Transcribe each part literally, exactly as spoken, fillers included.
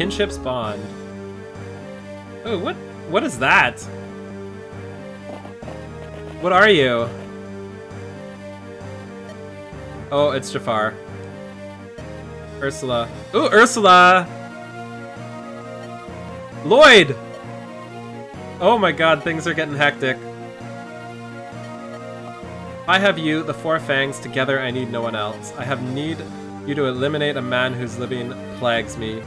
Kinship's bond. Oh, what? What is that? What are you? Oh, it's Jaffar. Ursula. Ooh, Ursula! Lloyd! Oh my god, things are getting hectic. I have you, the four fangs, together I need no one else. I have need you to eliminate a man whose living plagues me.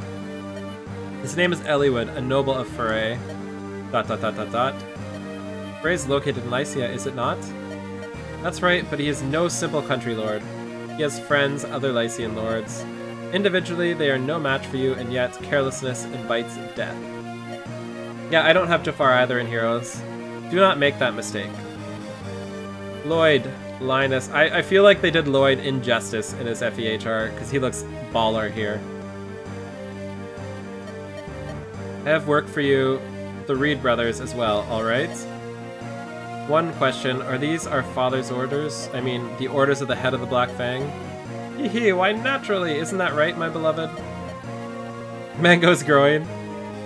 His name is Eliwood, a noble of Pherae. Dot dot dot dot dot. Pherae is located in Lycia, is it not? That's right, but he is no simple country lord. He has friends, other Lycian lords. Individually, they are no match for you, and yet carelessness invites death. Yeah, I don't have Jaffar either in Heroes. Do not make that mistake. Lloyd, Linus. I, I feel like they did Lloyd injustice in his F E H R arc, because he looks baller here. I have work for you, the Reed brothers, as well, alright? One question, are these our father's orders? I mean, the orders of the head of the Black Fang? Hee hee, why naturally, isn't that right, my beloved? Mango's growing.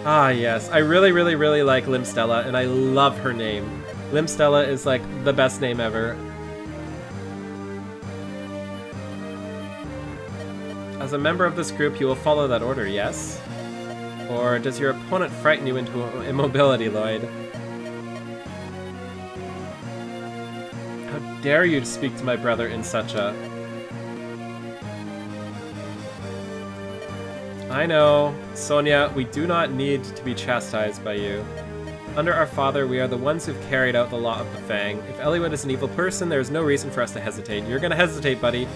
Ah, yes, I really, really, really like Limstella, and I love her name. Limstella is, like, the best name ever. As a member of this group, you will follow that order, yes? Or does your opponent frighten you into immobility, Lloyd? How dare you speak to my brother in such a... I know. Sonia, we do not need to be chastised by you. Under our father, we are the ones who've carried out the law of the Fang. If Eliwood is an evil person, there is no reason for us to hesitate. You're gonna hesitate, buddy.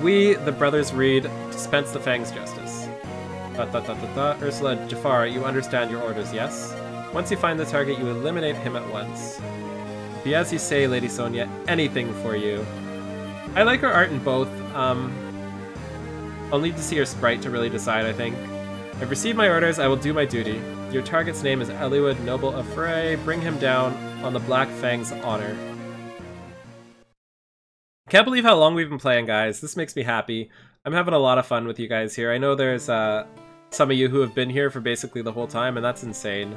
We, the brothers Reed, dispense the Fang's justice. Dot, dot, dot, dot, dot. Ursula, Jaffar, you understand your orders, yes? Once you find the target, you eliminate him at once. Be as you say, Lady Sonia, anything for you. I like her art in both. Um, I'll need to see her sprite to really decide, I think. I've received my orders, I will do my duty. Your target's name is Eliwood, noble of Pherae. Bring him down on the Black Fang's honor. Can't believe how long we've been playing, guys. This makes me happy. I'm having a lot of fun with you guys here. I know there's uh, some of you who have been here for basically the whole time, and that's insane.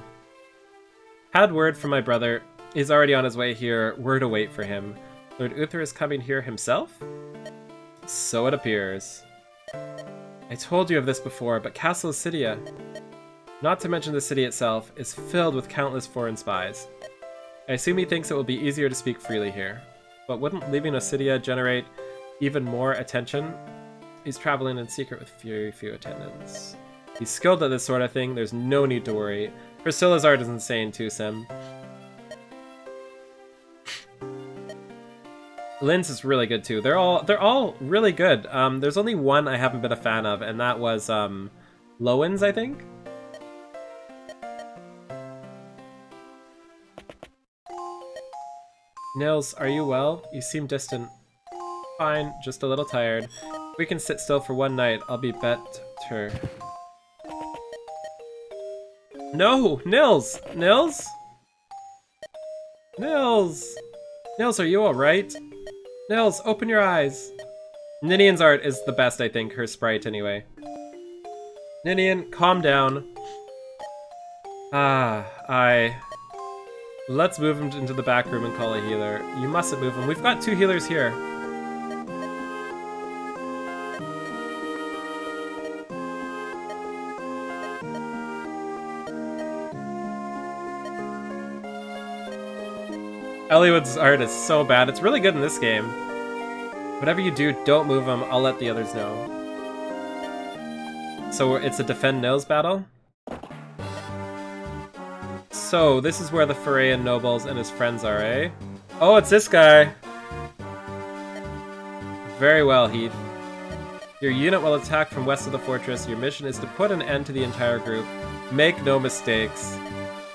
Had word from my brother. He's already on his way here. We're to wait for him. Lord Uther is coming here himself? So it appears. I told you of this before, but Castle Ossidia, not to mention the city itself, is filled with countless foreign spies. I assume he thinks it will be easier to speak freely here. But wouldn't leaving Ossidia generate even more attention? He's traveling in secret with very few attendants. He's skilled at this sort of thing, there's no need to worry. Priscilla's art is insane too, Sim. Lyn's is really good too. They're all they're all really good. Um, there's only one I haven't been a fan of, and that was um, Lowen's, I think. Nils, are you well? You seem distant. Fine, just a little tired. We can sit still for one night. I'll be better. No! Nils! Nils? Nils! Nils, are you alright? Nils, open your eyes! Ninian's art is the best, I think. Her sprite, anyway. Ninian, calm down. Ah, I... Let's move him into the back room and call a healer. You mustn't move him. We've got two healers here. Eliwood's art is so bad. It's really good in this game. Whatever you do, don't move him. I'll let the others know. So it's a defend Nils battle? So, this is where the Pheraean nobles and his friends are, eh? Oh, it's this guy! Very well, Heath. Your unit will attack from west of the fortress. Your mission is to put an end to the entire group. Make no mistakes.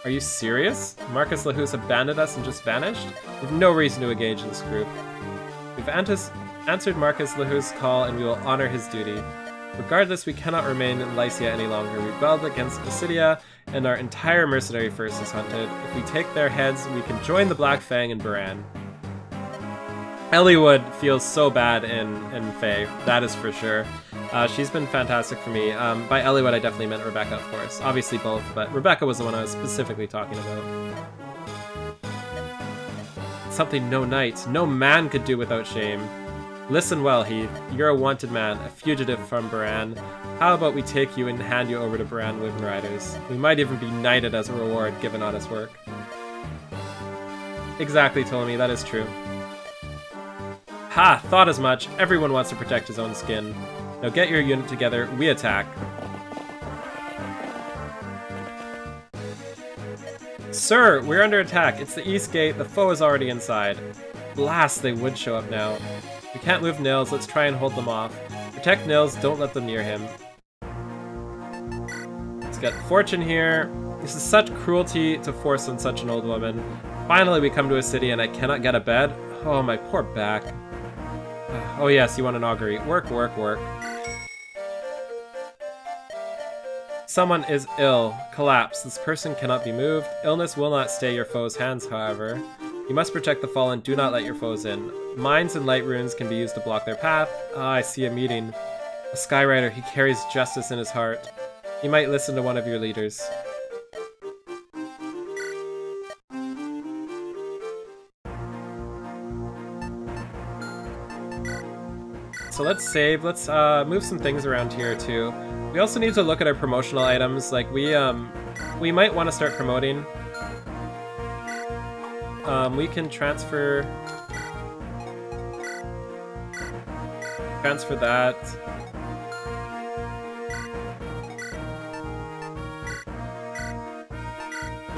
Are you serious? Marcus Lahus abandoned us and just vanished? We've no reason to engage in this group. We've antis answered Marcus Lahus' call and we will honor his duty. Regardless, we cannot remain in Lycia any longer. We rebelled against Ossidia, and our entire mercenary force is hunted. If we take their heads, we can join the Black Fang and Baran. Eliwood feels so bad in, in Fae, that is for sure. Uh, she's been fantastic for me. Um, by Eliwood, I definitely meant Rebecca, of course. Obviously both, but Rebecca was the one I was specifically talking about. Something no knight, no man could do without shame. Listen well, Heath. You're a wanted man, a fugitive from Baran. How about we take you and hand you over to Baran Wooden Riders? We might even be knighted as a reward, given honest work. Exactly, Ptolemy, that is true. Ha! Thought as much. Everyone wants to protect his own skin. Now get your unit together, we attack. Sir, we're under attack. It's the east gate. The foe is already inside. Blast, they would show up now. We can't move Nils. Let's try and hold them off. Protect Nils. Don't let them near him. Let's get Fortune here. This is such cruelty to force on such an old woman. Finally, we come to a city and I cannot get a bed. Oh, my poor back. Oh, yes, you want an augury. Work, work, work. Someone is ill. Collapse. This person cannot be moved. Illness will not stay your foe's hands, however. You must protect the fallen. Do not let your foes in. Mines and light runes can be used to block their path. Ah, I see a meeting. A Skyrider. He carries justice in his heart. You might listen to one of your leaders. So let's save. Let's uh, move some things around here, too. We also need to look at our promotional items, like we um, we might want to start promoting. Um, we can transfer... Transfer that.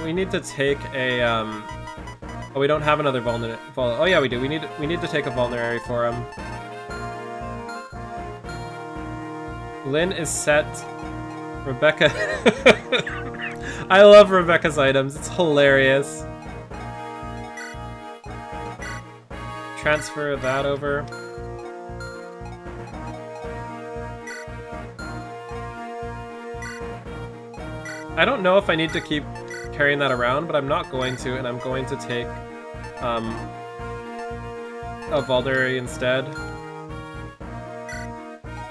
We need to take a um... Oh, we don't have another vulner... Vul oh yeah, we do. We need, we need to take a vulnerary for him. Lyn is set. Rebecca. I love Rebecca's items. It's hilarious. Transfer that over. I don't know if I need to keep carrying that around, but I'm not going to, and I'm going to take um, a vulnerary instead.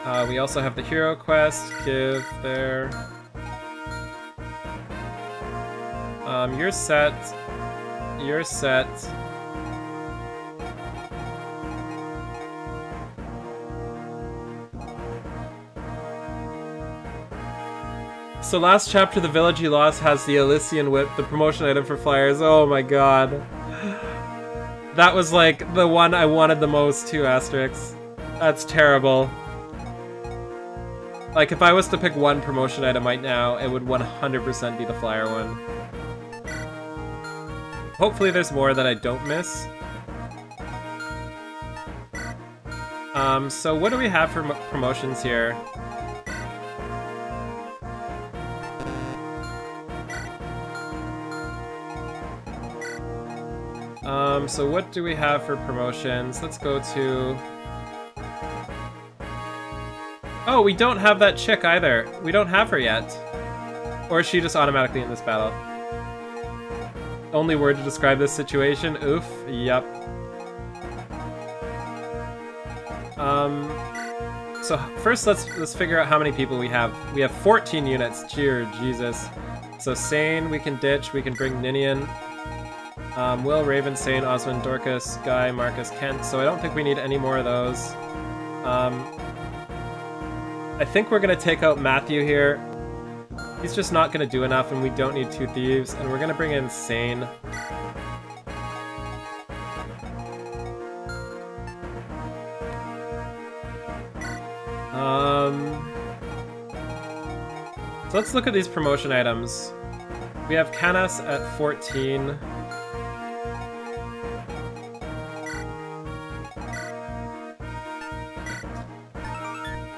Uh, we also have the hero quest, give there. Um, you're set. You're set. So last chapter, the village he lost has the Elysian Whip, the promotion item for flyers. Oh my god. That was like the one I wanted the most too, Asterix. That's terrible. Like, if I was to pick one promotion item right now, it would one hundred percent be the flyer one. Hopefully there's more that I don't miss. Um, so what do we have for promotions here? Um, so what do we have for promotions? Let's go to... Oh, we don't have that chick either. We don't have her yet. Or is she just automatically in this battle? Only word to describe this situation? Oof. Yep. Um. So first, let's let's figure out how many people we have. We have fourteen units. Cheer, Jesus. So Sain, we can ditch. We can bring Ninian. Um, Will, Raven, Sain, Osmond, Dorcas, Guy, Marcus, Kent. So I don't think we need any more of those. Um. I think we're going to take out Matthew here. He's just not going to do enough, and we don't need two thieves. And we're going to bring in Sain. Um, so let's look at these promotion items. We have Canas at fourteen.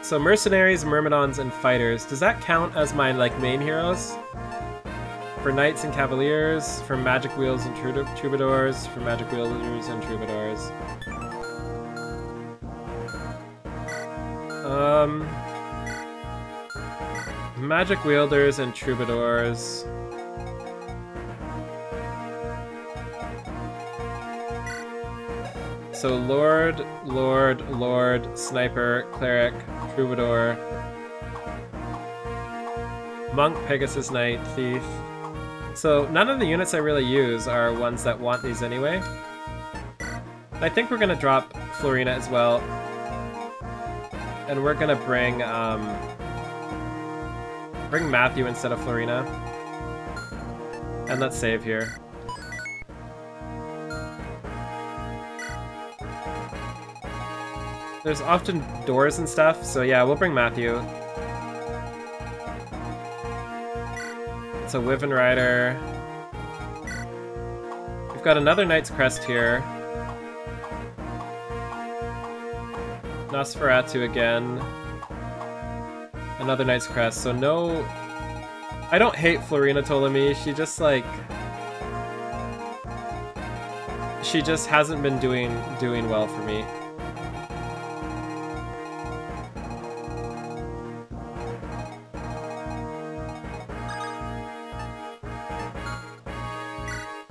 So mercenaries, myrmidons, and fighters. Does that count as my, like, main heroes? For knights and cavaliers, for magic wheels and troubadours, for magic wielders and troubadours. Um, magic wielders and troubadours. So Lord, Lord, Lord, Sniper, Cleric, Troubadour, Monk, Pegasus Knight, Thief. So none of the units I really use are ones that want these anyway. I think we're gonna drop Florina as well. And we're gonna bring, um... bring Matthew instead of Florina. And let's save here. There's often doors and stuff, so yeah, we'll bring Matthew. So Wyvern Rider. We've got another Knight's Crest here. Nosferatu again. Another Knight's Crest, so no... I don't hate Florina Ptolemy, she just like... She just hasn't been doing doing well for me.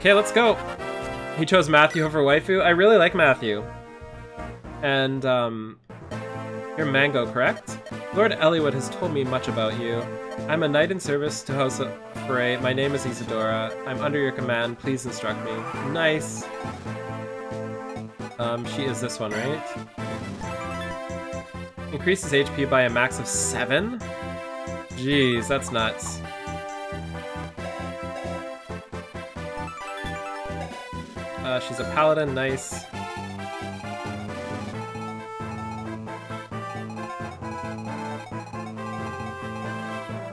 Okay, let's go! He chose Matthew over Waifu. I really like Matthew. And, um... you're Mango, correct? Lord Eliwood has told me much about you. I'm a knight in service to House of Pherae. My name is Isadora. I'm under your command. Please instruct me. Nice! Um, she is this one, right? Increases H P by a max of seven? Jeez, that's nuts. Uh, she's a paladin, nice.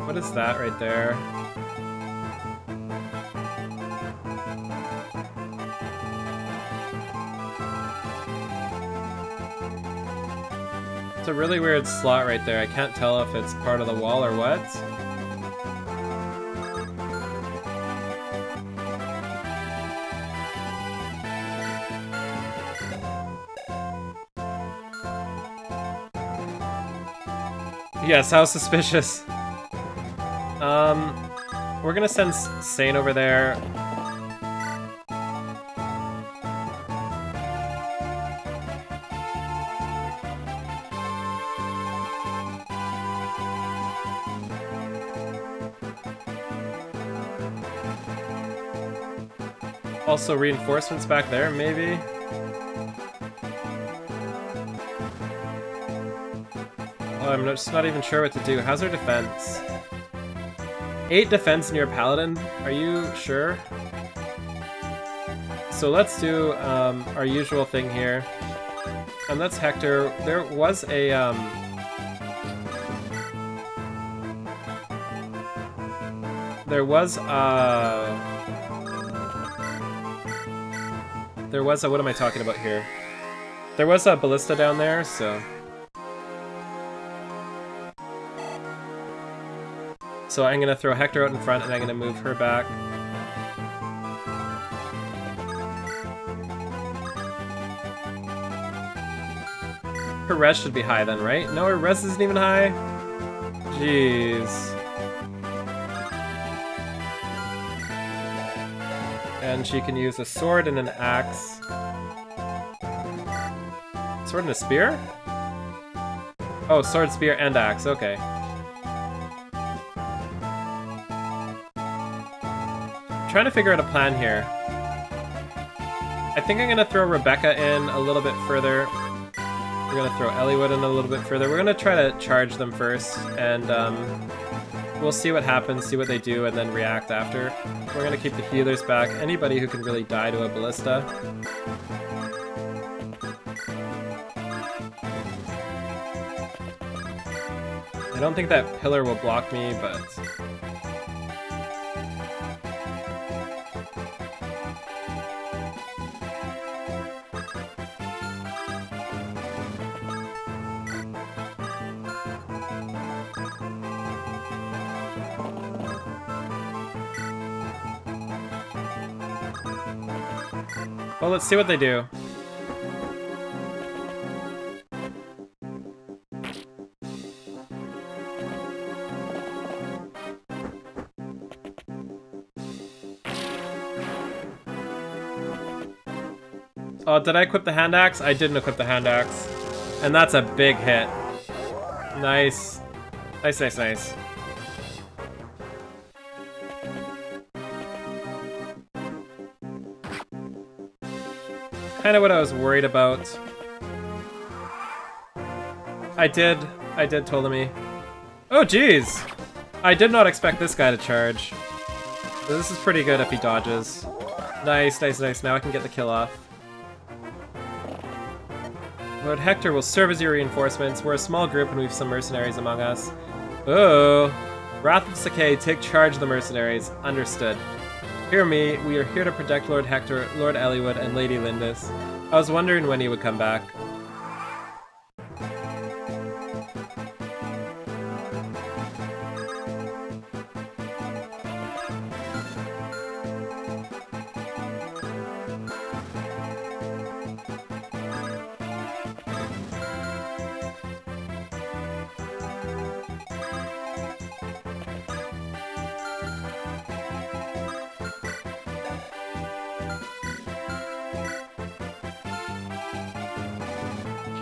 What is that right there? It's a really weird slot right there. I can't tell if it's part of the wall or what. Yes, how suspicious. Um, we're gonna send Sain over there. Also reinforcements back there, maybe? I'm just not even sure what to do. How's our defense? Eight defense near Paladin? Are you sure? So let's do um, our usual thing here. And that's Hector. There was a... Um... There was a... There was a... What am I talking about here? There was a ballista down there, so... So I'm gonna throw Hector out in front and I'm gonna move her back. Her res should be high then, right? No, her res isn't even high? Jeez. And she can use a sword and an axe. Sword and a spear? Oh, sword, spear, and axe, okay. Trying to figure out a plan here. I think I'm gonna throw Rebecca in a little bit further. We're gonna throw Eliwood in a little bit further. We're gonna try to charge them first, and um, we'll see what happens, see what they do, and then react after. We're gonna keep the healers back. Anybody who can really die to a ballista. I don't think that pillar will block me, but... Well, let's see what they do. Oh, did I equip the hand axe? I didn't equip the hand axe. And that's a big hit. Nice. Nice, nice, nice. Kind of what I was worried about. I did. I did Ptolemy. Oh, jeez! I did not expect this guy to charge. This is pretty good if he dodges. Nice, nice, nice. Now I can get the kill off. Lord Hector will serve as your reinforcements. We're a small group and we have some mercenaries among us. Oh! Wrath of Sakai, take charge of the mercenaries. Understood. Hear me, we are here to protect Lord Hector, Lord Eliwood, and Lady Lindis. I was wondering when he would come back.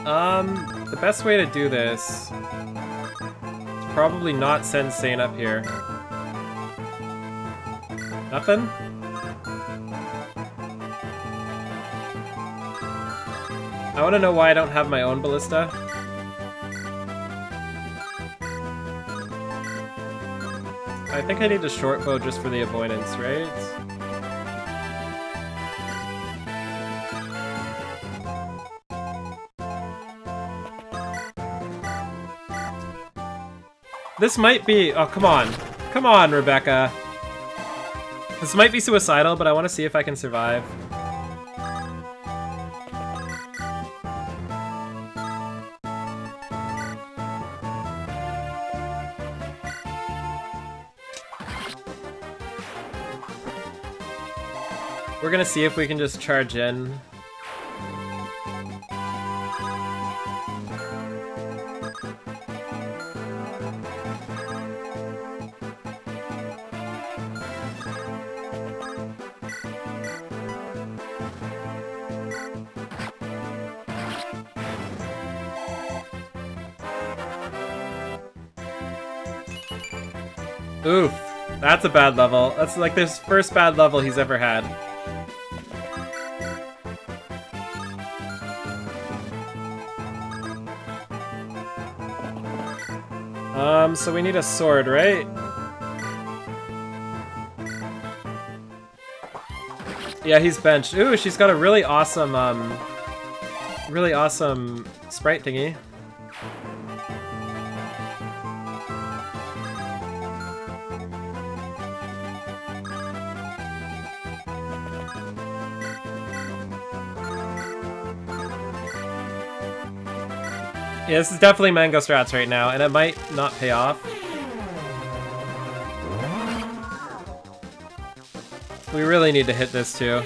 Um, the best way to do this is probably not send Sain up here. Nothing? I want to know why I don't have my own ballista. I think I need a short bow just for the avoidance, right? This might be... Oh, come on. Come on, Rebecca. This might be suicidal, but I want to see if I can survive. We're gonna see if we can just charge in. Oof, that's a bad level. That's like this first bad level he's ever had. Um, so we need a sword, right? Yeah, he's benched. Ooh, she's got a really awesome, um, really awesome sprite thingy. Yeah, this is definitely mango strats right now, and it might not pay off. We really need to hit this too.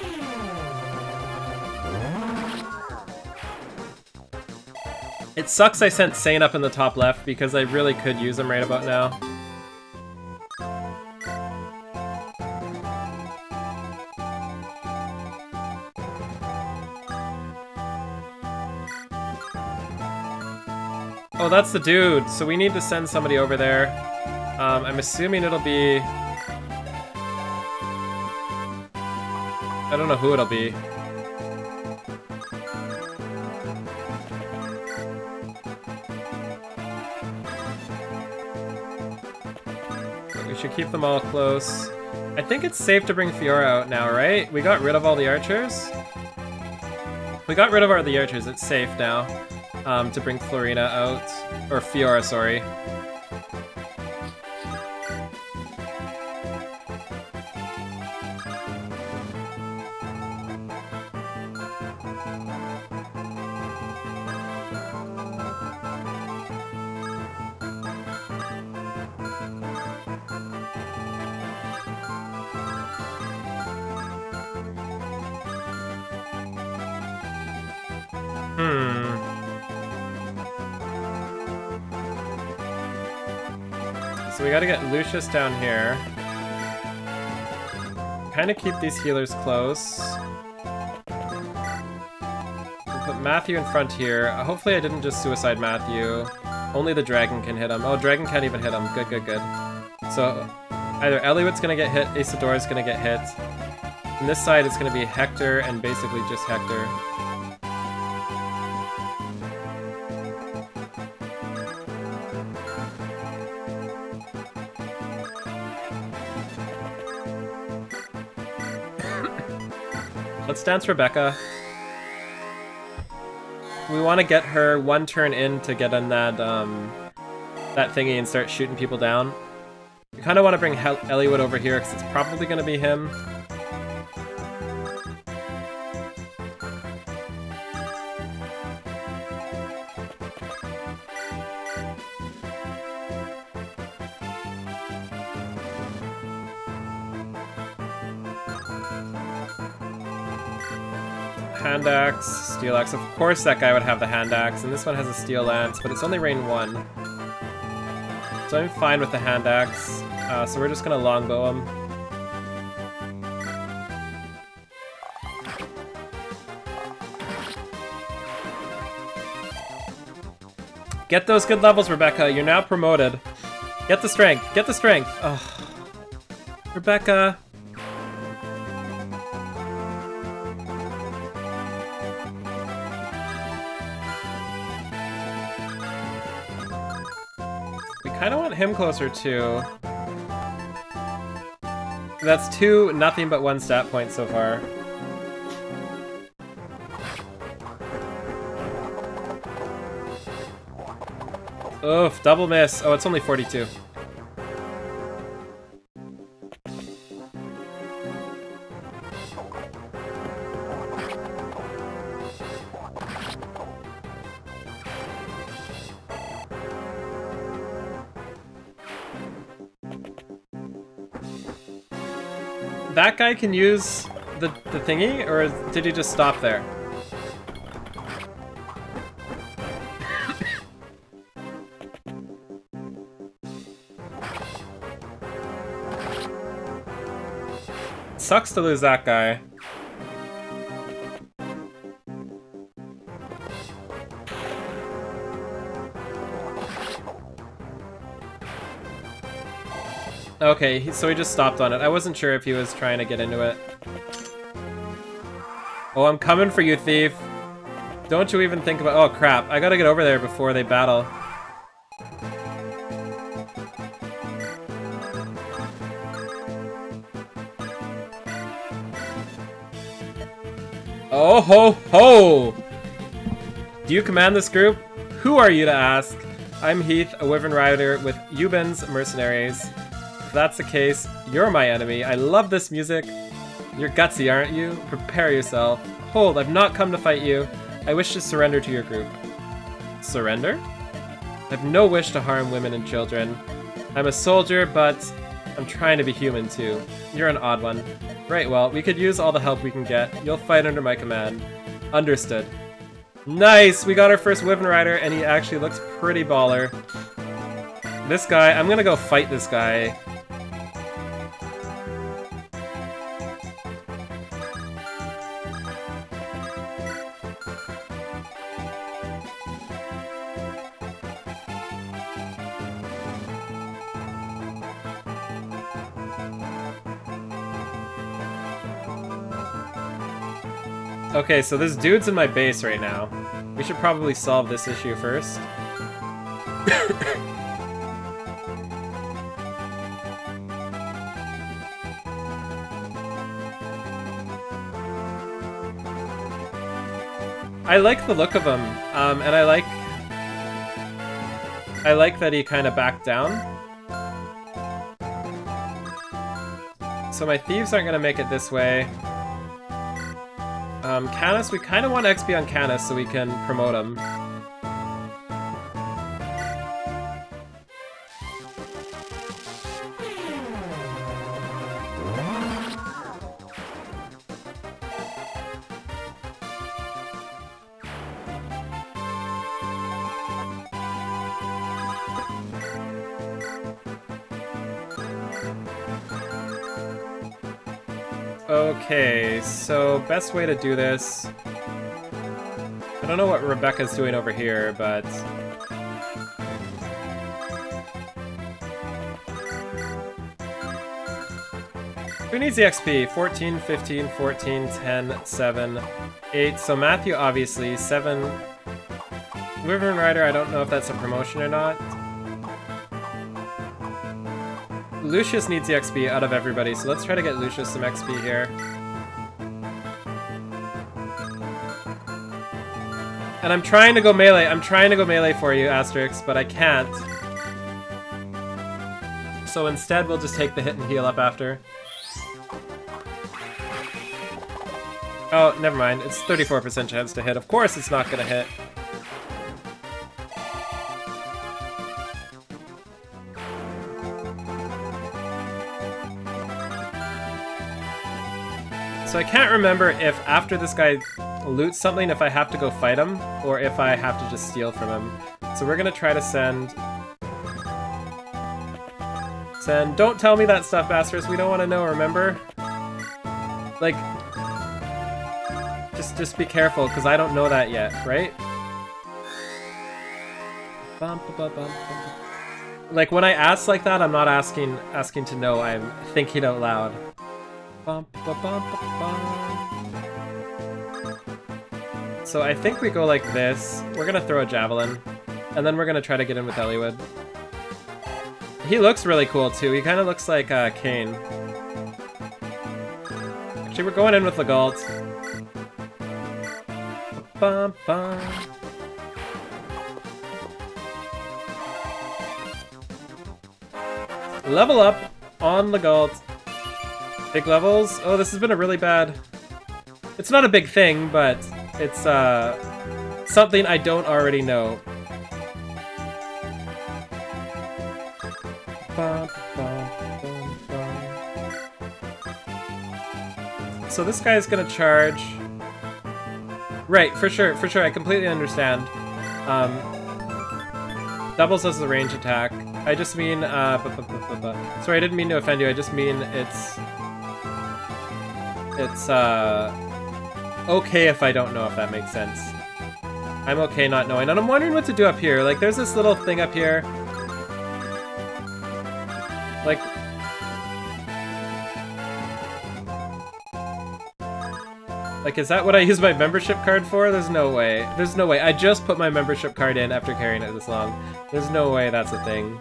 It sucks I sent Sain up in the top left because I really could use him right about now. Oh, that's the dude, so we need to send somebody over there. Um, I'm assuming it'll be... I don't know who it'll be. But we should keep them all close. I think it's safe to bring Fiora out now, right? We got rid of all the archers? We got rid of all the archers, it's safe now. Um, to bring Florina out, or Fiora, sorry. So we gotta get Lucius down here. Kind of keep these healers close. Matthew in front here. Uh, hopefully I didn't just suicide Matthew. Only the dragon can hit him. Oh, dragon can't even hit him. Good, good, good. So either Eliwood's gonna get hit, Aesidore's gonna get hit. And this side is gonna be Hector and basically just Hector. Let's dance Rebecca. We want to get her one turn in to get in that um, that thingy and start shooting people down. We kind of want to bring Eliwood over here because it's probably going to be him. Hand axe, steel axe. Of course that guy would have the hand axe, and this one has a steel lance, but it's only range one. So I'm fine with the hand axe, uh, so we're just gonna longbow him. Get those good levels, Rebecca. You're now promoted. Get the strength. Get the strength. Ugh. Rebecca. I don't want him closer to... That's two, nothing but one stat point so far. Oof, double miss. Oh, it's only forty-two. That guy can use the, the thingy, or did he just stop there? Sucks to lose that guy. Okay, so he just stopped on it. I wasn't sure if he was trying to get into it. Oh, I'm coming for you, thief. Don't you even think about... Oh, crap. I gotta get over there before they battle. Oh, ho, ho! Do you command this group? Who are you to ask? I'm Heath, a wyvern rider with Eubans mercenaries. If that's the case, you're my enemy. I love this music. You're gutsy, aren't you? Prepare yourself. Hold, I've not come to fight you. I wish to surrender to your group. Surrender? I've no wish to harm women and children. I'm a soldier, but I'm trying to be human too. You're an odd one. Right, well, we could use all the help we can get. You'll fight under my command. Understood. Nice! We got our first wyvern rider, and he actually looks pretty baller. This guy, I'm gonna go fight this guy. Okay, so this dude's in my base right now. We should probably solve this issue first. I like the look of him, um, and I like... I like that he kind of backed down. So my thieves aren't gonna make it this way. Um, Canas, we kind of want X P on Canas so we can promote him. Okay, so best way to do this I don't know what Rebecca's doing over here, but... Who needs the X P? fourteen, fifteen, fourteen, ten, seven, eight. So Matthew, obviously, seven... Wyvern and Rider, I don't know if that's a promotion or not. Lucius needs the X P out of everybody, so let's try to get Lucius some X P here. And I'm trying to go melee. I'm trying to go melee for you, Asterix, but I can't. So instead, we'll just take the hit and heal up after. Oh, never mind. It's thirty-four percent chance to hit. Of course it's not gonna hit. So I can't remember if after this guy loots something, if I have to go fight him, or if I have to just steal from him. So we're gonna try to send... Send... Don't tell me that stuff, bastards. We don't want to know, remember? Like... Just, just be careful, because I don't know that yet, right? Like, when I ask like that, I'm not asking, asking to know. I'm thinking out loud. Bum, ba, bum, ba, bum. So I think we go like this. We're gonna throw a javelin, and then we're gonna try to get in with Eliwood. He looks really cool too. He kind of looks like uh, Cain. Actually, we're going in with Legault. Bum, bum. Level up on Legault. Big levels? Oh, this has been a really bad... It's not a big thing, but it's uh, something I don't already know. So this guy's gonna charge... Right, for sure, for sure, I completely understand. Um, doubles as the range attack. I just mean... Uh, bu bu bu bu bu. Sorry, I didn't mean to offend you, I just mean it's... It's, uh, okay if I don't know, if that makes sense. I'm okay not knowing, and I'm wondering what to do up here. Like, there's this little thing up here. Like... Like, is that what I use my membership card for? There's no way. There's no way. I just put my membership card in after carrying it this long. There's no way that's a thing.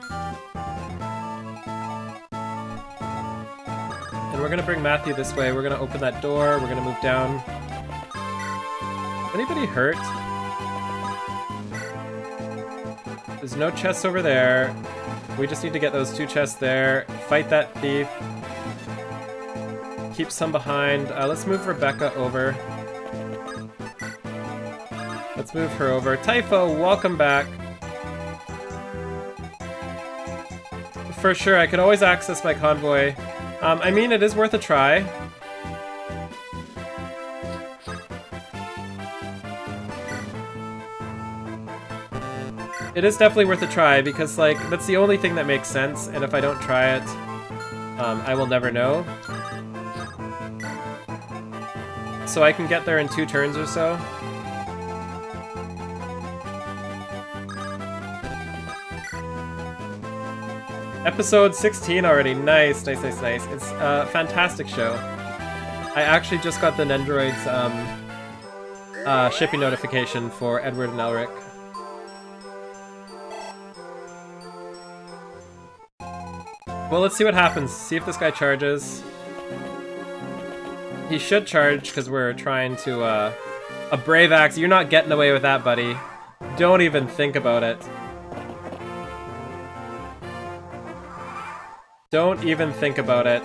We're gonna bring Matthew this way. We're gonna open that door. We're gonna move down. Anybody hurt? There's no chests over there. We just need to get those two chests there. Fight that thief. Keep some behind. Uh, let's move Rebecca over. Let's move her over. Typho, welcome back. For sure, I could always access my convoy. Um, I mean, it is worth a try. It is definitely worth a try, because, like, that's the only thing that makes sense, and if I don't try it, um, I will never know. So I can get there in two turns or so. Episode sixteen already. Nice, nice, nice, nice. It's a fantastic show. I actually just got the Nendoroid's um, uh, shipping notification for Edward and Elric. Well, let's see what happens. See if this guy charges. He should charge, because we're trying to... Uh, a Brave Axe. You're not getting away with that, buddy. Don't even think about it. Don't even think about it.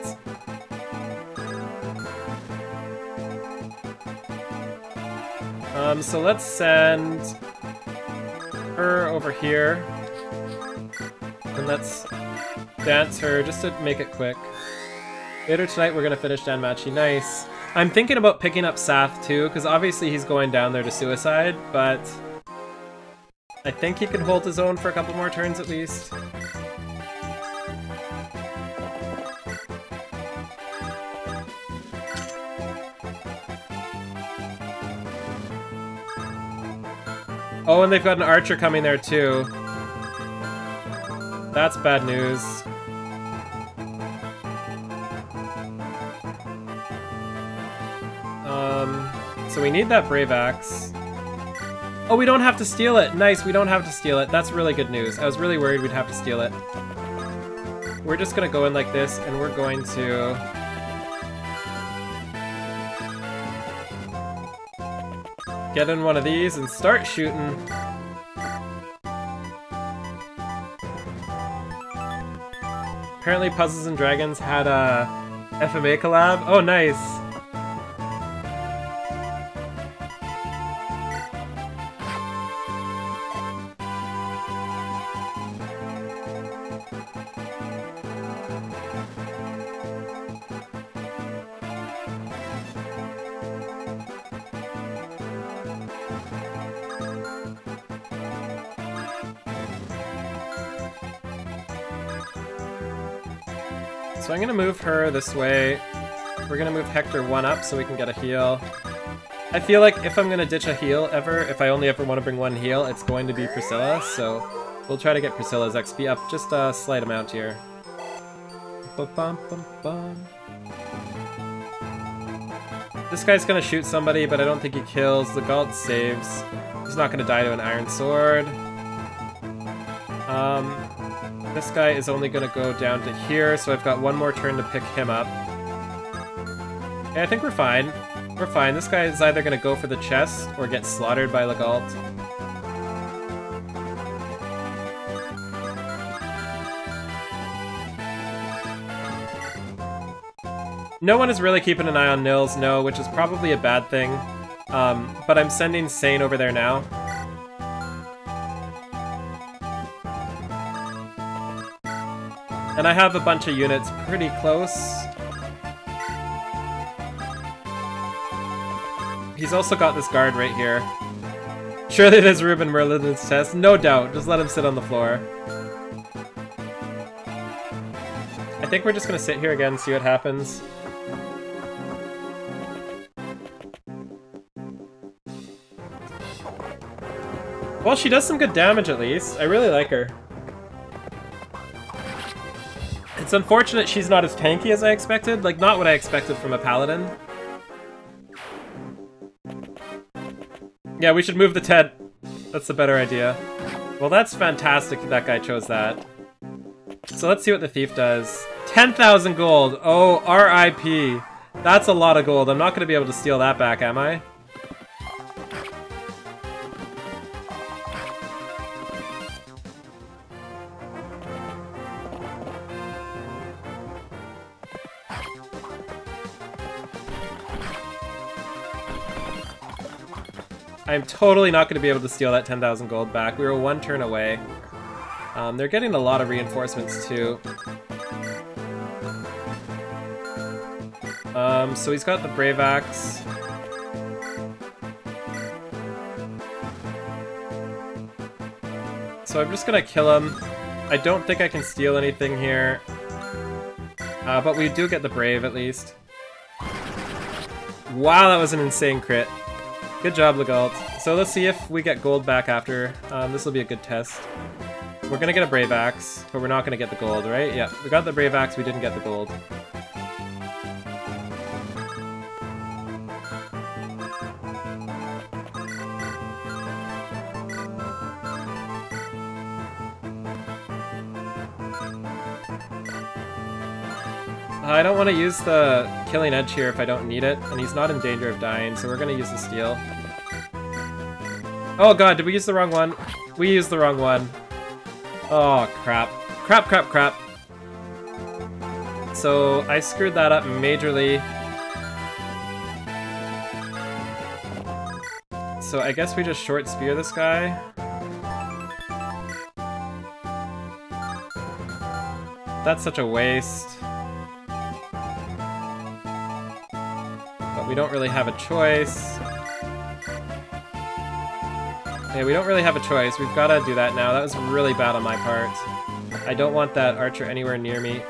Um, so let's send her over here. And let's dance her just to make it quick. Later tonight we're gonna finish Danmachi. Nice. I'm thinking about picking up Sath too, because obviously he's going down there to suicide, but I think he can hold his own for a couple more turns at least. Oh, and they've got an archer coming there too. That's bad news. Um, so we need that brave axe. Oh, we don't have to steal it. Nice, we don't have to steal it. That's really good news. I was really worried we'd have to steal it. We're just gonna go in like this, and we're going to... get in one of these and start shooting. Apparently Puzzles and Dragons had a F M A collab. Oh, nice. So I'm gonna move her this way. We're gonna move Hector one up so we can get a heal. I feel like if I'm gonna ditch a heal ever, if I only ever want to bring one heal, it's going to be Priscilla, so we'll try to get Priscilla's X P up just a slight amount here. This guy's gonna shoot somebody, but I don't think he kills. Legault saves. He's not gonna die to an iron sword. Um... This guy is only gonna go down to here, so I've got one more turn to pick him up. Okay, I think we're fine. We're fine. This guy is either gonna go for the chest or get slaughtered by Legault. No one is really keeping an eye on Nils, no, which is probably a bad thing. Um, but I'm sending Sain over there now. And I have a bunch of units pretty close. He's also got this guard right here. Surely there's Reuben Merlin's chest. No doubt. Just let him sit on the floor. I think we're just going to sit here again and see what happens. Well, she does some good damage at least. I really like her. It's unfortunate she's not as tanky as I expected, like not what I expected from a paladin. Yeah, we should move the tent. That's a better idea. Well, that's fantastic that that guy chose that. So let's see what the thief does. ten thousand gold! Oh, R I P. That's a lot of gold. I'm not going to be able to steal that back, am I? I'm totally not going to be able to steal that ten thousand gold back. We were one turn away. Um, they're getting a lot of reinforcements too. Um, so he's got the Brave Axe. So I'm just going to kill him. I don't think I can steal anything here. Uh, but we do get the Brave at least. Wow, that was an insane crit. Good job, Legault. So let's see if we get gold back after. Um, this will be a good test. We're gonna get a Brave Axe, but we're not gonna get the gold, right? Yeah, we got the Brave Axe, we didn't get the gold. I don't want to use the killing edge here if I don't need it, and he's not in danger of dying, so we're going to use the steel. Oh god, did we use the wrong one? We used the wrong one. Oh crap. Crap, crap, crap. So I screwed that up majorly. So I guess we just short spear this guy. That's such a waste. We don't really have a choice. Yeah, we don't really have a choice. We've got to do that now. That was really bad on my part. I don't want that archer anywhere near me.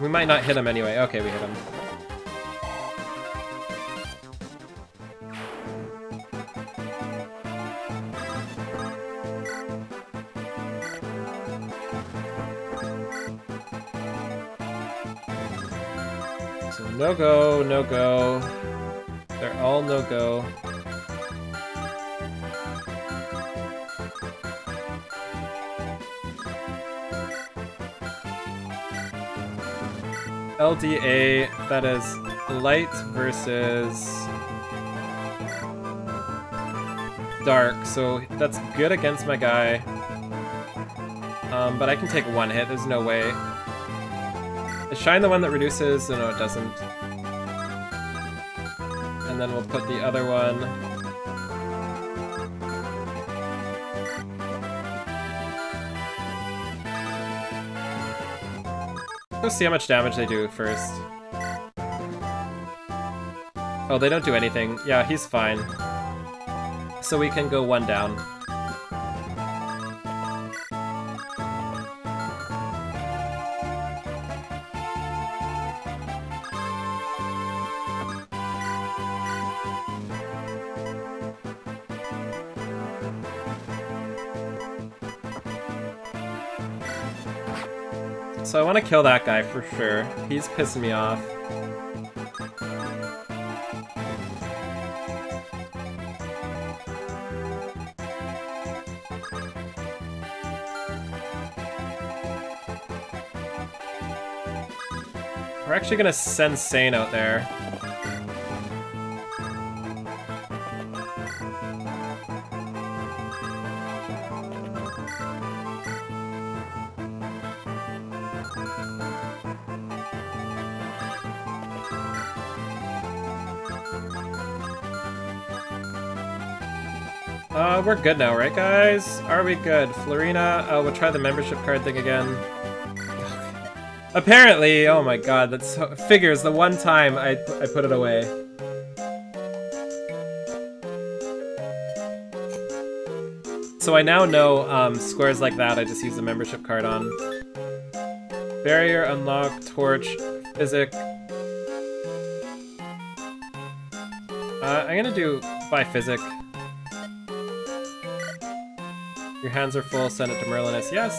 We might not hit him anyway. Okay, we hit him. So no go, no go. They're all no go. L D A, that is light versus dark, so that's good against my guy. Um, but I can take one hit, there's no way. Is Shine the one that reduces? No, no, it doesn't. And then we'll put the other one. Let's see how much damage they do first. Oh, they don't do anything. Yeah, he's fine. So we can go one down. So I want to kill that guy for sure. He's pissing me off. We're actually gonna send Sain out there. Uh, we're good now, right guys? Are we good? Florina, uh, we'll try the membership card thing again. Apparently, oh my god, that's so, figures the one time I, I put it away. So I now know um, squares like that I just use the membership card on. Barrier, unlock, torch, physic. Uh, I'm gonna do by physic. Your hands are full, send it to Merlinus, yes.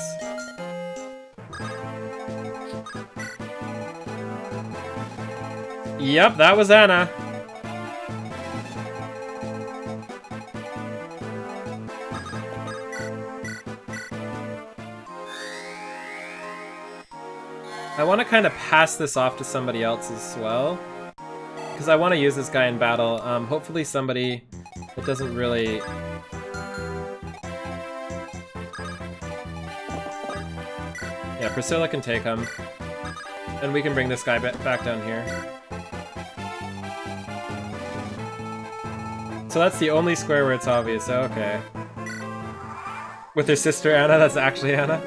Yep, that was Anna. I want to kind of pass this off to somebody else as well, because I want to use this guy in battle. Um, hopefully somebody that doesn't really... Yeah, Priscilla can take him. And we can bring this guy back down here. So that's the only square where it's obvious, oh, okay. With her sister Anna, that's actually Anna.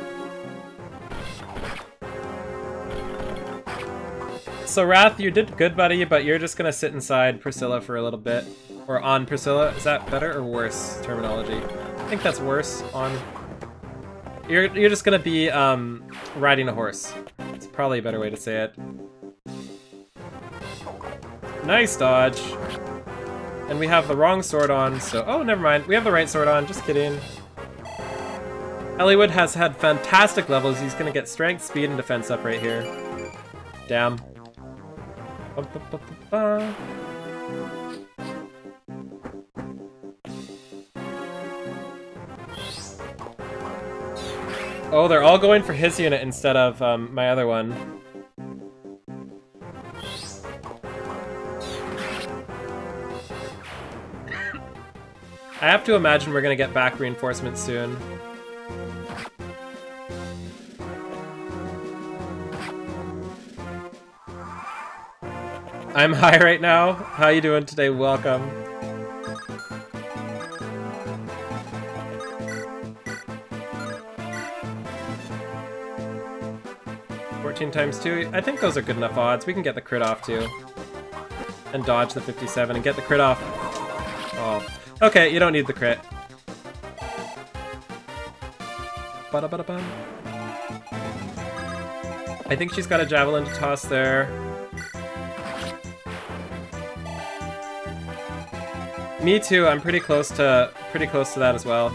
So Rath, you did good, buddy, but you're just gonna sit inside Priscilla for a little bit. Or on Priscilla, is that better or worse terminology? I think that's worse, on... You're, you're just gonna be um, riding a horse. It's probably a better way to say it. Nice dodge. And we have the wrong sword on, so... Oh, never mind. We have the right sword on. Just kidding. Eliwood has had fantastic levels. He's gonna get strength, speed, and defense up right here. Damn. Ba -ba -ba -ba -ba. Oh, they're all going for his unit instead of um, my other one. I have to imagine we're gonna get back reinforcements soon. I'm high right now. How you doing today? Welcome. fourteen times two. I think those are good enough odds. We can get the crit off too. And dodge the fifty-seven and get the crit off. Oh. Okay, you don't need the crit. Ba-da-ba-da-bum. I think she's got a javelin to toss there. Me too. I'm pretty close to pretty close to that as well.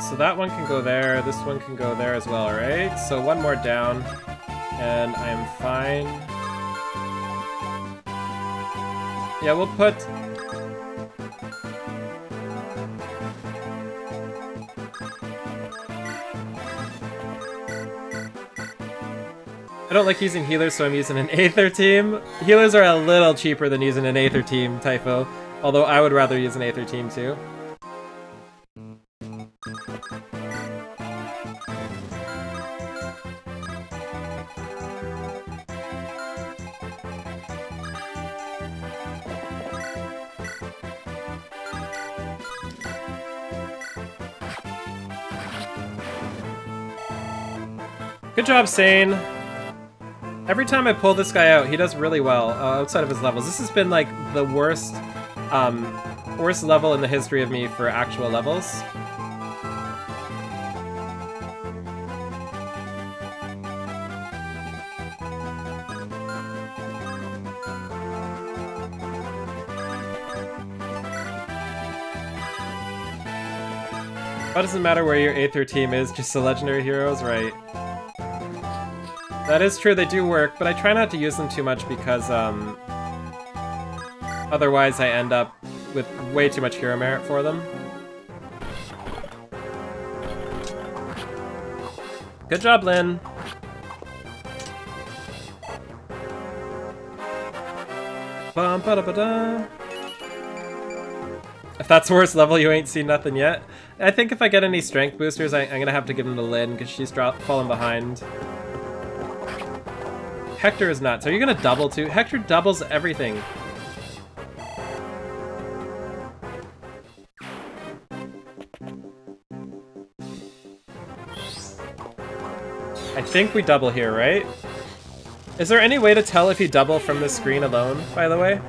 So that one can go there, this one can go there as well, right? So one more down, and I'm fine. Yeah, we'll put... I don't like using healers, so I'm using an Aether team. Healers are a little cheaper than using an Aether team, Typho. Although I would rather use an Aether team too. Good job, Sain. Every time I pull this guy out, he does really well, uh, outside of his levels. This has been, like, the worst, um, worst level in the history of me for actual levels. It doesn't matter where your Aether team is, just the legendary heroes, right? That is true, they do work, but I try not to use them too much because, um... otherwise I end up with way too much hero merit for them. Good job, Lyn! Bum, ba, da, ba, da. If that's the worst level, you ain't seen nothing yet. I think if I get any strength boosters, I, I'm gonna have to give them to Lyn, because she's fallen behind. Hector is nuts. Are you gonna double too? Hector doubles everything. I think we double here, right? Is there any way to tell if you double from this screen alone, by the way?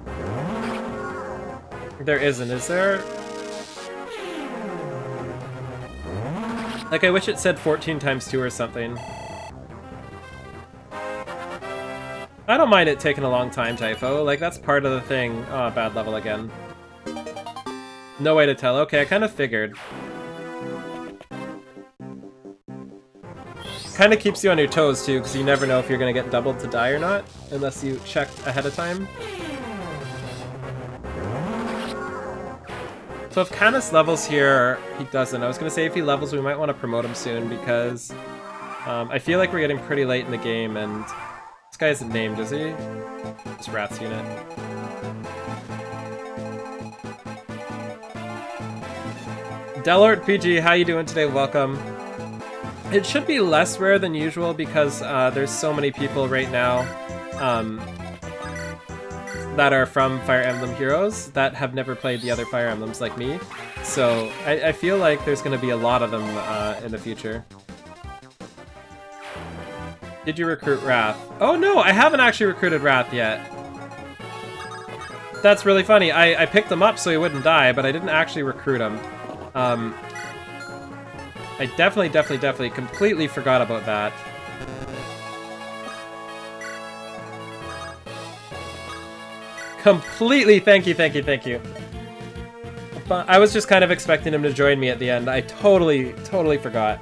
There isn't, is there? Like, I wish it said fourteen times two or something. I don't mind it taking a long time, Typho. Like, that's part of the thing. Oh, bad level again. No way to tell. Okay, I kind of figured. Kind of keeps you on your toes, too, because you never know if you're going to get doubled to die or not, unless you check ahead of time. So if Canas levels here, he doesn't. I was going to say if he levels, we might want to promote him soon, because um, I feel like we're getting pretty late in the game, and... This guy isn't named, is he? It's Rath's unit. Delort P G, how you doing today? Welcome. It should be less rare than usual because uh, there's so many people right now um, that are from Fire Emblem Heroes that have never played the other Fire Emblems like me. So I, I feel like there's going to be a lot of them uh, in the future. Did you recruit Rath? Oh no, I haven't actually recruited Rath yet. That's really funny. I, I picked him up so he wouldn't die, but I didn't actually recruit him. Um, I definitely, definitely, definitely completely forgot about that. Completely, thank you, thank you, thank you. I was just kind of expecting him to join me at the end. I totally, totally forgot.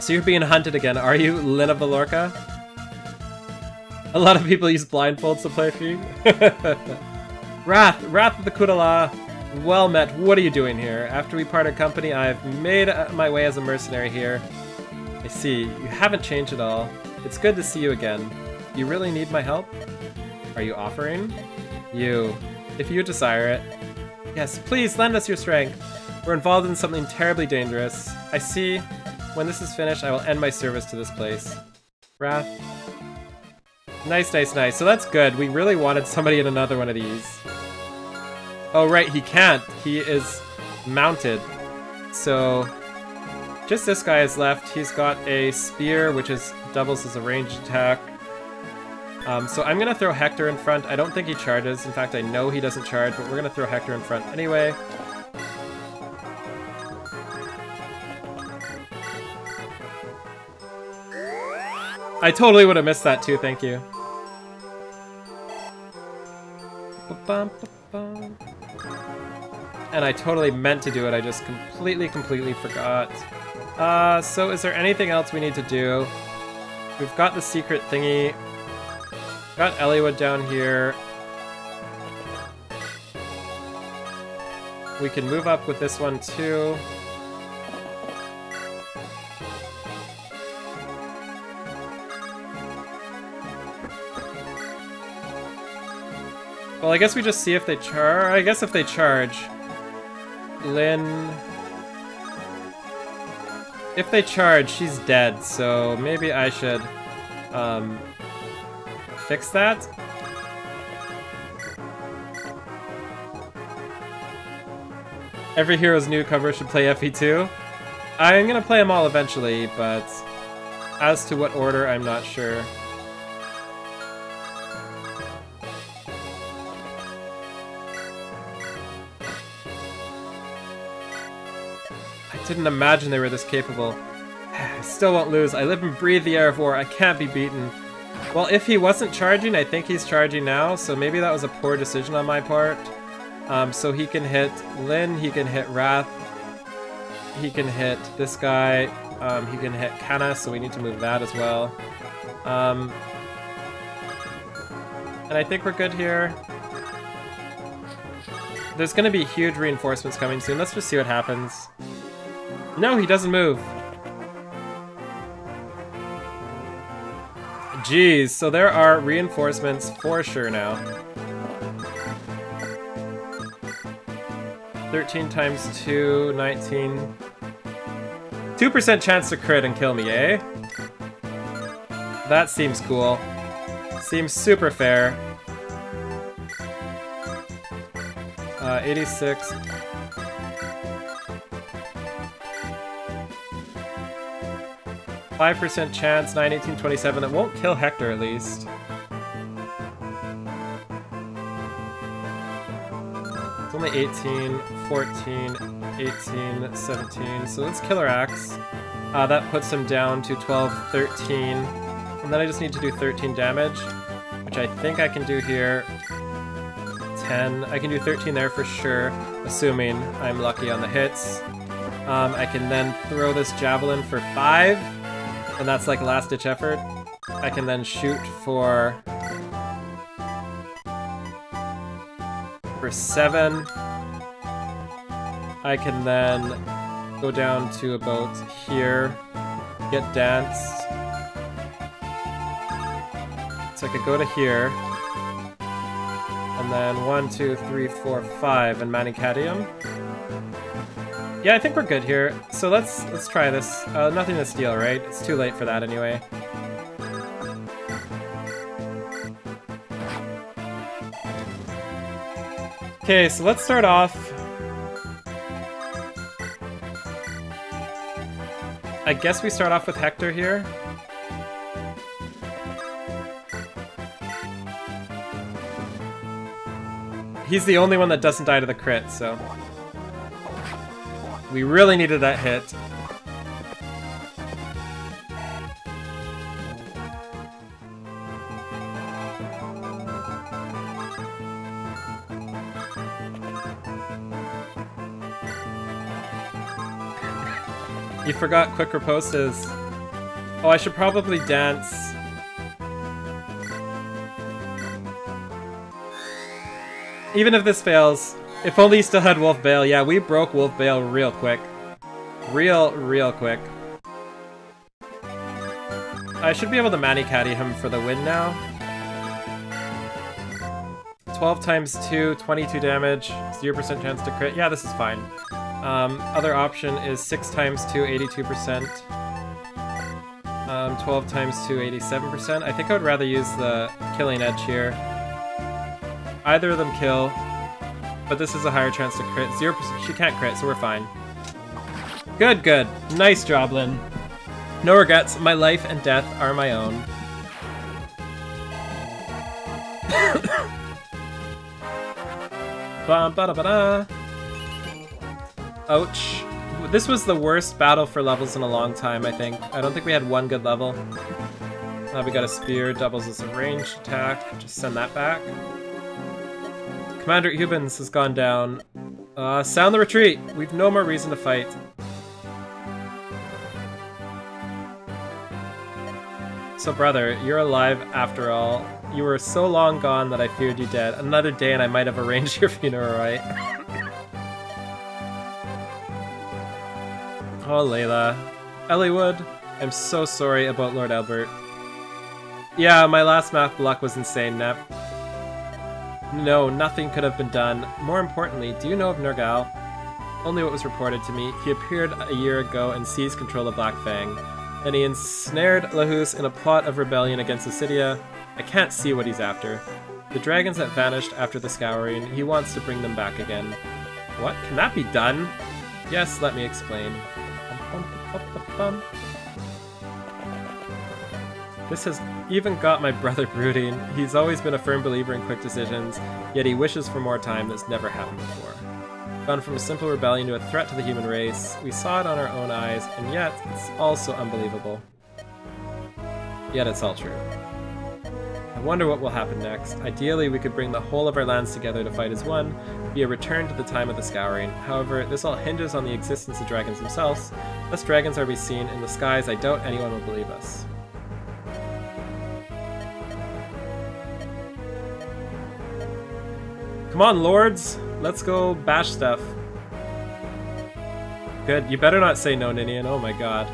So you're being hunted again, are you, Lyn of Valorca? A lot of people use blindfolds to play for you. Rath, Rath of the Kudala. Well met, what are you doing here? After we parted company, I've made my way as a mercenary here. I see, you haven't changed at all. It's good to see you again. You really need my help? Are you offering? You, if you desire it. Yes, please lend us your strength. We're involved in something terribly dangerous. I see. When this is finished, I will end my service to this place. Rath. Nice, nice, nice. So that's good. We really wanted somebody in another one of these. Oh, right, he can't. He is mounted. So just this guy is left. He's got a spear, which is doubles as a ranged attack. Um, so I'm going to throw Hector in front. I don't think he charges. In fact, I know he doesn't charge, but we're going to throw Hector in front anyway. I totally would have missed that too, thank you. and I totally meant to do it. I just completely, completely forgot. Uh, so is there anything else we need to do? We've got the secret thingy. Got Eliwood down here. We can move up with this one too. Well, I guess we just see if they charge. I guess if they charge. Lyn. If they charge, she's dead, so maybe I should um, fix that. Every hero's new cover should play F E two. I'm gonna play them all eventually, but as to what order, I'm not sure. Didn't imagine they were this capable. I still won't lose. I live and breathe the air of war. I can't be beaten. Well, if he wasn't charging, I think he's charging now, so maybe that was a poor decision on my part. Um, so he can hit Lyn, he can hit Rath, he can hit this guy, um, he can hit Canas, so we need to move that as well. Um, and I think we're good here. There's going to be huge reinforcements coming soon. Let's just see what happens. No, he doesn't move. Jeez, so there are reinforcements for sure now. thirteen times two, nineteen. two percent chance to crit and kill me, eh? That seems cool. Seems super fair. Uh, eighty-six. five percent chance, nine, eighteen, twenty-seven. It won't kill Hector, at least. It's only eighteen, fourteen, eighteen, seventeen. So let's Killer Axe. Uh, that puts him down to twelve, thirteen. And then I just need to do thirteen damage, which I think I can do here. ten. I can do thirteen there for sure, assuming I'm lucky on the hits. Um, I can then throw this Javelin for five. And that's like last-ditch effort. I can then shoot for... for seven. I can then go down to about here. Get danced. So I could go to here. And then one, two, three, four, five, and Manichadium. Yeah, I think we're good here. So let's let's try this. Uh, nothing to steal, right? It's too late for that anyway. Okay, so let's start off. I guess we start off with Hector here. He's the only one that doesn't die to the crit, so... we really needed that hit. You forgot quick riposte is. Oh, I should probably dance. Even if this fails, if only he still had Wolf Bale. Yeah, we broke Wolf Bale real quick. Real, real quick. I should be able to Manichadi him for the win now. twelve times two, twenty-two damage, zero percent chance to crit. Yeah, this is fine. Um, other option is six times two, eighty-two percent. Um, twelve times two, eighty-seven percent. I think I would rather use the Killing Edge here. Either of them kill. But this is a higher chance to crit. zero percent. She can't crit, so we're fine. Good, good. Nice job, Lyn. No regrets. My life and death are my own. Ba ba da ba da. Ouch. This was the worst battle for levels in a long time, I think. I don't think we had one good level. Now we got a spear. Doubles as a ranged attack. Just send that back. Commander Eubans has gone down. Uh, sound the retreat! We've no more reason to fight. So brother, you're alive after all. You were so long gone that I feared you dead. Another day and I might have arranged your funeral right. Oh, Layla. Eliwood, I'm so sorry about Lord Albert. Yeah, my last math block was insane, Nep. No, nothing could have been done. More importantly, do you know of Nergal? Only what was reported to me. He appeared a year ago and seized control of Black Fang. Then he ensnared Lahus in a plot of rebellion against Ossidia. I can't see what he's after. The dragons that vanished after the scouring, he wants to bring them back again. What? Can that be done? Yes, let me explain. This has even got my brother brooding. He's always been a firm believer in quick decisions, yet he wishes for more time that's never happened before. Gone from a simple rebellion to a threat to the human race, we saw it on our own eyes, and yet it's also unbelievable. Yet it's all true. I wonder what will happen next. Ideally, we could bring the whole of our lands together to fight as one, via return to the time of the scouring. However, this all hinges on the existence of dragons themselves. Less dragons are to be seen in the skies, I doubt anyone will believe us. Come on, lords! Let's go bash stuff. Good. You better not say no, Ninian. Oh my god.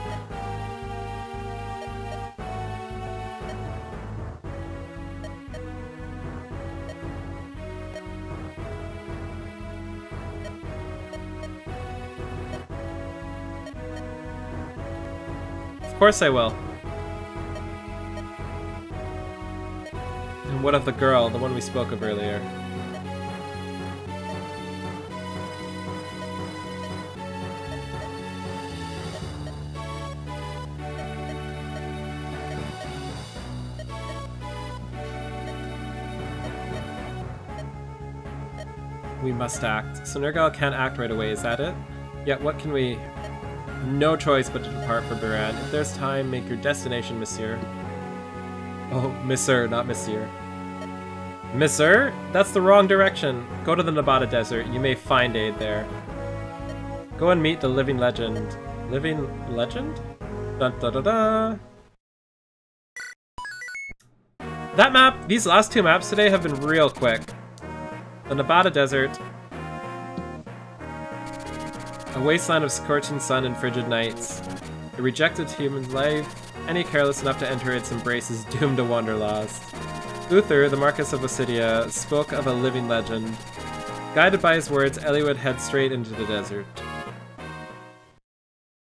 Of course I will. And what of the girl, the one we spoke of earlier? We must act. So Nergal can't act right away, is that it? Yet what can we... No choice but to depart for Baran. If there's time, make your destination, monsieur. Oh, Monsieur, not Monsieur. Monsieur? That's the wrong direction. Go to the Nevada Desert. You may find aid there. Go and meet the living legend. Living legend? Dun da da da! That map, these last two maps today have been real quick. The Nevada Desert, a wasteland of scorching sun and frigid nights. A rejected human life, any careless enough to enter its embrace is doomed to wander lost. Uther, the Marcus of Ossidia, spoke of a living legend. Guided by his words, Eliwood heads straight into the desert.